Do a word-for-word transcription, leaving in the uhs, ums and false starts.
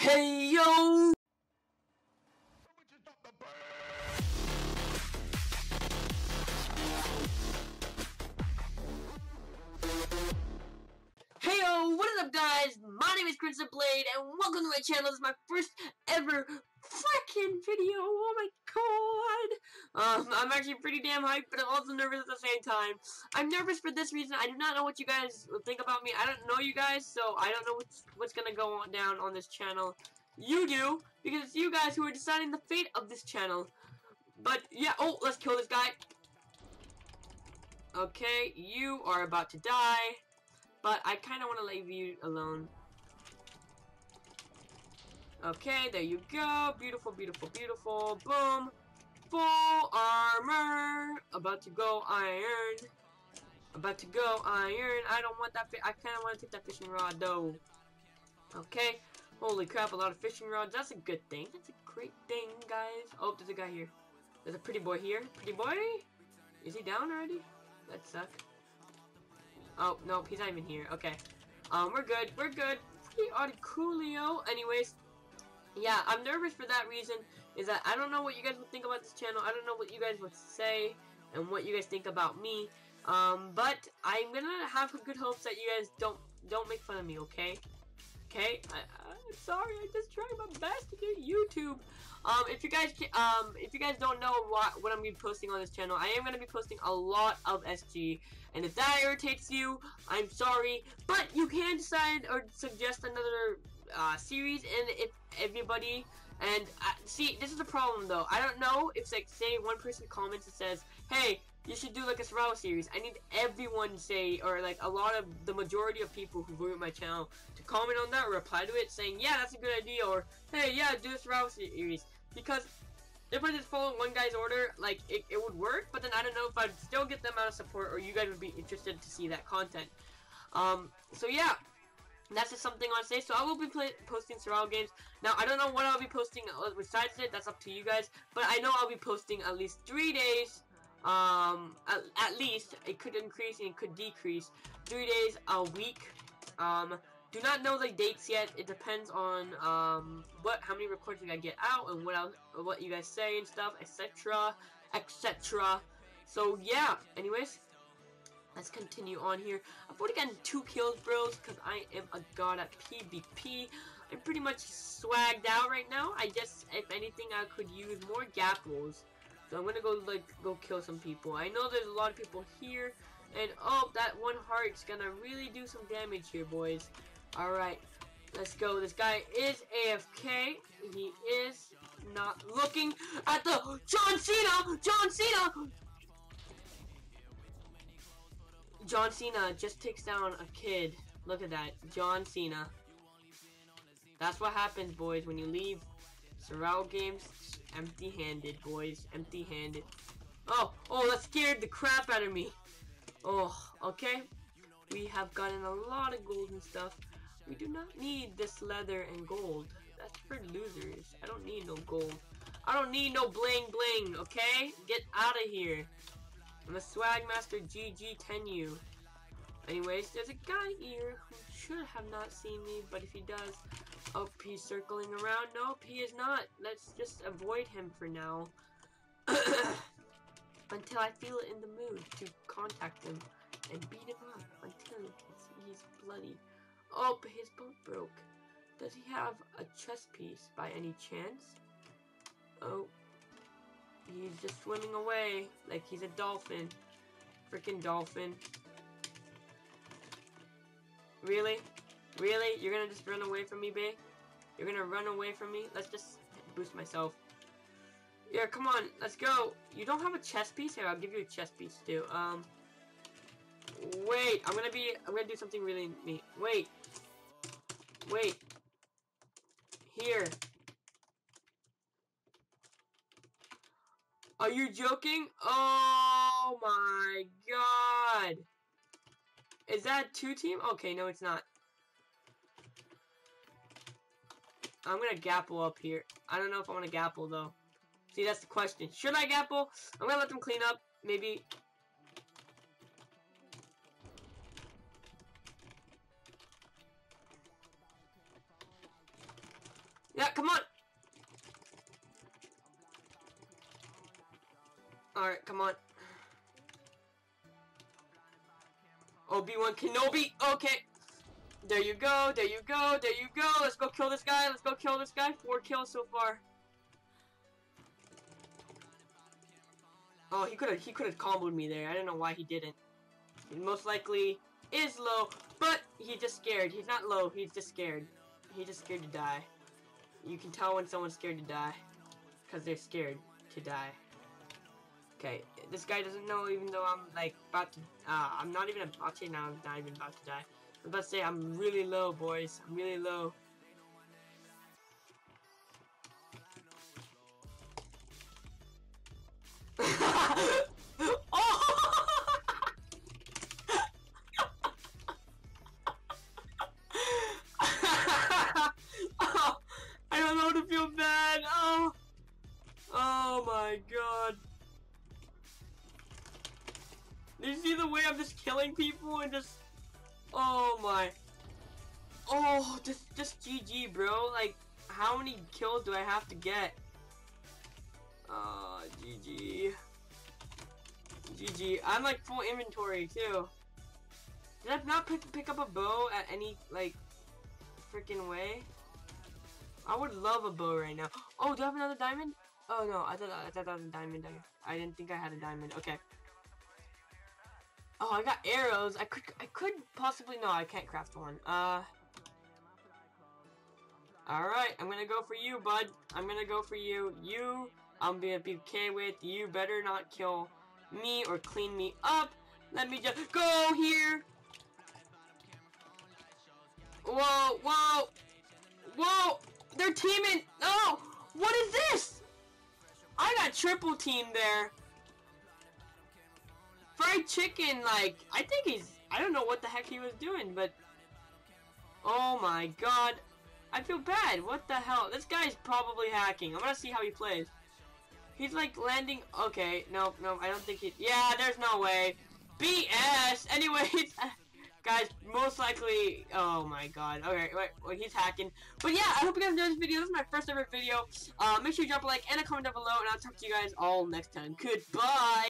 Hey yo! Hey yo, what is up guys? My name is CrimzonBlade and welcome to my channel. This is my first ever freaking video. Oh my god. Um, I'm actually pretty damn hyped, but I'm also nervous at the same time. I'm nervous for this reason. I do not know what you guys think about me. I don't know you guys, so I don't know what's, what's gonna go on down on this channel. You do, because it's you guys who are deciding the fate of this channel. But yeah, oh, let's kill this guy. Okay, you are about to die, but I kind of want to leave you alone. Okay, there you go. Beautiful, beautiful, beautiful. Boom. Full armor. About to go iron. About to go iron. I don't want that. I kind of want to take that fishing rod, though. Okay. Holy crap, a lot of fishing rods. That's a good thing. That's a great thing, guys. Oh, there's a guy here. There's a pretty boy here. Pretty boy? Is he down already? That sucks. Oh, nope. He's not even here. Okay. Um, we're good. We're good. Pretty odd coolio. Anyways. Yeah, I'm nervous for that reason, is that I don't know what you guys would think about this channel. I don't know what you guys would say and what you guys think about me. Um, but I'm gonna have good hopes that you guys don't don't make fun of me, okay? Okay? I, I'm sorry, I just tried my best to do YouTube. Um, if you guys um, if you guys don't know what, what I'm gonna be posting on this channel, I am gonna be posting a lot of S G. And if that irritates you, I'm sorry. But you can decide or suggest another uh, series, and if everybody and I, see, this is the problem though. I don't know if, like, say one person comments and says, "Hey, you should do like a survival series." I need everyone say, or like a lot of the majority of people who viewed my channel to comment on that or reply to it saying, "Yeah, that's a good idea," or "Hey, yeah, do a survival series." Because if I just follow one guy's order, like it, it would work, but then I don't know if I'd still get that amount of support or you guys would be interested to see that content. Um, so yeah. That's just something I want to say. So I will be play posting survival games. Now, I don't know what I'll be posting besides it. That's up to you guys. But I know I'll be posting at least three days. Um, at, at least. It could increase and it could decrease. Three days a week. Um, do not know the dates yet. It depends on um, what, how many recordings I get out and what else, what you guys say and stuff, et cetera, et cetera. So yeah. Anyways. Let's continue on here. I've already gotten two kills, bros, because I am a god at PvP. I'm pretty much swagged out right now. I just, if anything, I could use more gapples. So I'm gonna go, like, go kill some people. I know there's a lot of people here. And, oh, that one heart's gonna really do some damage here, boys. Alright, let's go. This guy is A F K. He is not looking at the... John Cena! John Cena! John Cena just takes down a kid. Look at that. John Cena. That's what happens, boys, when you leave survival games empty-handed, boys. Empty-handed. Oh, oh, that scared the crap out of me. Oh, okay. We have gotten a lot of gold and stuff. We do not need this leather and gold. That's for losers. I don't need no gold. I don't need no bling bling, okay? Get out of here. I'm a swag master G G Tenyu. Anyways, there's a guy here who should have not seen me, but if he does, oh, he's circling around. Nope, he is not. Let's just avoid him for now. Until I feel it in the mood to contact him and beat him up until he's bloody. Oh, but his boat broke. Does he have a chest piece by any chance? Oh. He's just swimming away like he's a dolphin. Freaking dolphin. Really? Really? You're gonna just run away from me, babe? You're gonna run away from me? Let's just boost myself. Yeah, come on. Let's go. You don't have a chest piece? Here, I'll give you a chest piece, too. Um, wait. I'm gonna be... I'm gonna do something really neat. Wait. Wait. Here. Are you joking? Oh my god. Is that two team? Okay, no it's not. I'm gonna gapple up here. I don't know if I wanna gapple though. See, that's the question. Should I gapple? I'm gonna let them clean up, maybe. Yeah, come on! Alright, come on. Obi-Wan Kenobi! Okay! There you go, there you go, there you go! Let's go kill this guy, let's go kill this guy! Four kills so far. Oh, he could've, he could've comboed me there. I don't know why he didn't. He most likely is low, but he's just scared. He's not low, he's just scared. He's just scared to die. You can tell when someone's scared to die, because they're scared to die. Okay, this guy doesn't know even though I'm like about to, uh, I'm not even about to, now I'm not even about to die. I'm about to say I'm really low, boys, I'm really low. Did you see the way I'm just killing people and just, oh my, oh, just, just G G, bro. Like, how many kills do I have to get? Uh, G G. G G. I'm like full inventory too. Did I not pick, pick up a bow at any, like, freaking way? I would love a bow right now. Oh, do I have another diamond? Oh no, I thought, I thought that was a diamond. I didn't think I had a diamond. Okay. Oh, I got arrows. I could, I could possibly, no, I can't craft one. Uh, all right, I'm gonna go for you, bud. I'm gonna go for you. You, I'm gonna be okay with you. Better not kill me or clean me up. Let me just go here. Whoa, whoa, whoa! They're teaming. Oh, what is this? I got triple teamed there. Fried Chicken, like, I think he's, I don't know what the heck he was doing, but, oh my god, I feel bad, what the hell, this guy's probably hacking. I'm gonna see how he plays. He's like landing, okay, no, no, I don't think he, yeah, there's no way, B S, anyways, guys, most likely, oh my god, okay, wait, wait, he's hacking, but yeah, I hope you guys enjoyed this video. This is my first ever video. Uh, make sure you drop a like and a comment down below, and I'll talk to you guys all next time. Goodbye.